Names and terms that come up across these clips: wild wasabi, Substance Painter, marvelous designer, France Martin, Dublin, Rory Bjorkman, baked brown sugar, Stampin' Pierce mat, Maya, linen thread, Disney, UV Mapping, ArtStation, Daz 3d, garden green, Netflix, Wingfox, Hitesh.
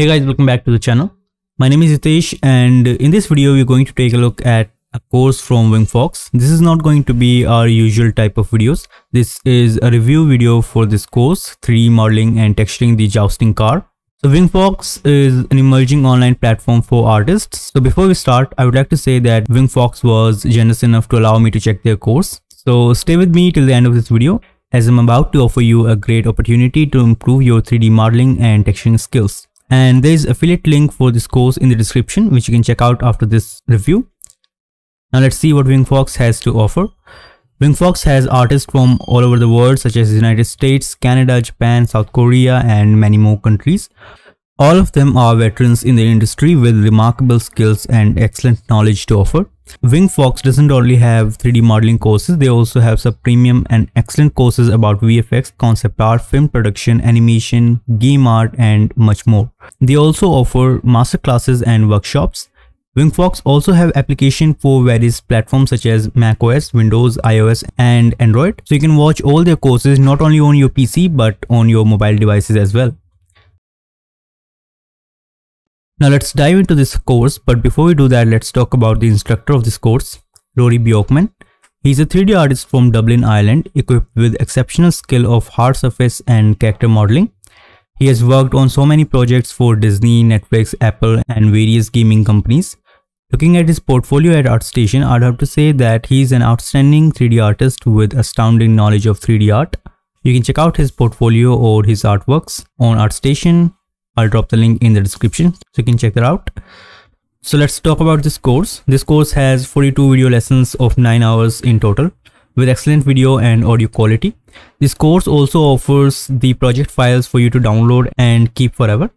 Hey guys, welcome back to the channel. My name is Hitesh, and in this video we're going to take a look at a course from Wingfox. This is not going to be our usual type of videos. This is a review video for this course, 3D modeling and texturing the jousting car. So Wingfox is an emerging online platform for artists. So before we start, I would like to say that Wingfox was generous enough to allow me to check their course. So stay with me till the end of this video, as I'm about to offer you a great opportunity to improve your 3D modeling and texturing skills. And there is affiliate link for this course in the description, which you can check out after this review. Now let's see what Wingfox has to offer. Wingfox has artists from all over the world, such as the United States, Canada, Japan, South Korea, and many more countries. All of them are veterans in their industry with remarkable skills and excellent knowledge to offer. Wingfox doesn't only have 3D modeling courses, they also have some premium and excellent courses about VFX, concept art, film production, animation, game art, and much more. They also offer masterclasses and workshops. Wingfox also have application for various platforms such as macOS, Windows, iOS, and Android. So you can watch all their courses not only on your PC but on your mobile devices as well. Now let's dive into this course, but before we do that, let's talk about the instructor of this course, Rory Bjorkman. He's a 3D artist from Dublin, Ireland, equipped with exceptional skill of hard surface and character modeling. He has worked on so many projects for Disney, Netflix, Apple, and various gaming companies. Looking at his portfolio at ArtStation, I'd have to say that he's an outstanding 3D artist with astounding knowledge of 3D art. You can check out his portfolio or his artworks on ArtStation. I'll drop the link in the description so you can check that out. So let's talk about this course. This course has 42 video lessons of 9 hours in total, with excellent video and audio quality. This course also offers the project files for you to download and keep forever.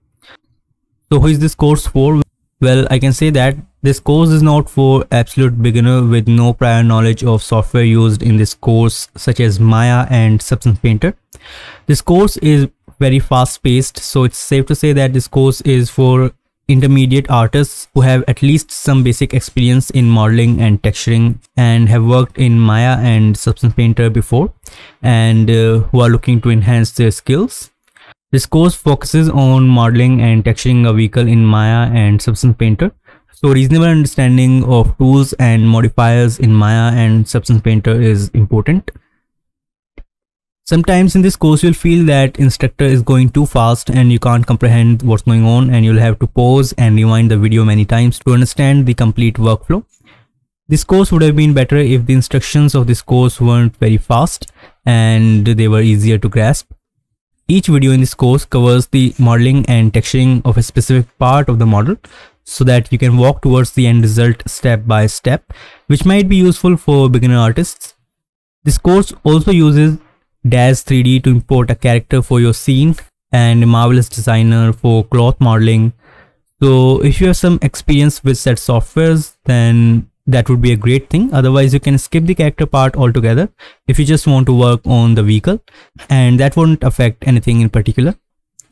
So who is this course for? Well, I can say that this course is not for absolute beginner with no prior knowledge of software used in this course, such as Maya and Substance Painter. This course is very fast paced, so it's safe to say that this course is for intermediate artists who have at least some basic experience in modeling and texturing and have worked in Maya and Substance Painter before, and who are looking to enhance their skills. This course focuses on modeling and texturing a vehicle in Maya and Substance Painter, so reasonable understanding of tools and modifiers in Maya and Substance Painter is important. Sometimes in this course you'll feel that instructor is going too fast and you can't comprehend what's going on, and you'll have to pause and rewind the video many times to understand the complete workflow. This course would have been better if the instructions of this course weren't very fast and they were easier to grasp. Each video in this course covers the modeling and texturing of a specific part of the model, so that you can walk towards the end result step by step, which might be useful for beginner artists. This course also uses Daz 3d to import a character for your scene, and Marvelous Designer for cloth modeling. So if you have some experience with such softwares, then that would be a great thing. Otherwise you can skip the character part altogether if you just want to work on the vehicle, and that won't affect anything in particular.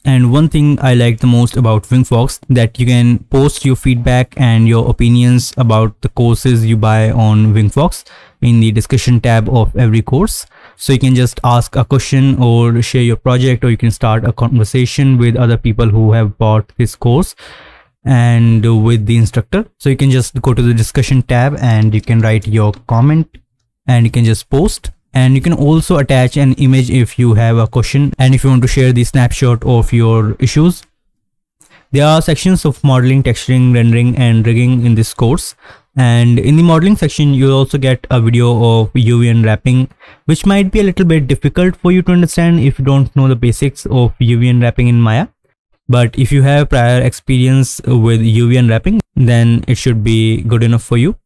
And one thing I like the most about Wingfox, that you can post your feedback and your opinions about the courses you buy on Wingfox in the discussion tab of every course. So you can just ask a question or share your project, or you can start a conversation with other people who have bought this course and with the instructor. So you can just go to the discussion tab and you can write your comment and you can just post. And you can also attach an image if you have a question and if you want to share the snapshot of your issues. There are sections of modeling, texturing, rendering, and rigging in this course. And in the modeling section, you'll also get a video of UV and wrapping, which might be a little bit difficult for you to understand if you don't know the basics of UV and wrapping in Maya. But if you have prior experience with UV and wrapping, then it should be good enough for you.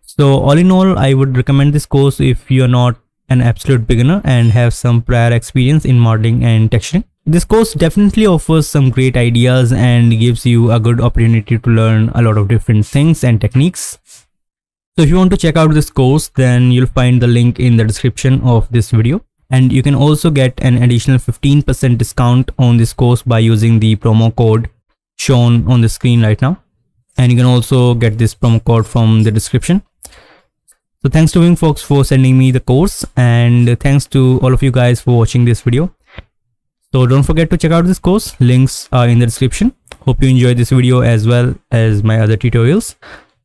So all in all, I would recommend this course if you're not an absolute beginner and have some prior experience in modeling and texturing. This course definitely offers some great ideas and gives you a good opportunity to learn a lot of different things and techniques. So if you want to check out this course, then you'll find the link in the description of this video, and you can also get an additional 15% discount on this course by using the promo code shown on the screen right now, and you can also get this promo code from the description. So thanks to Wingfox for sending me the course, and thanks to all of you guys for watching this video. So don't forget to check out this course, links are in the description. Hope you enjoyed this video as well as my other tutorials.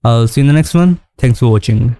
I'll see you in the next one. Thanks for watching.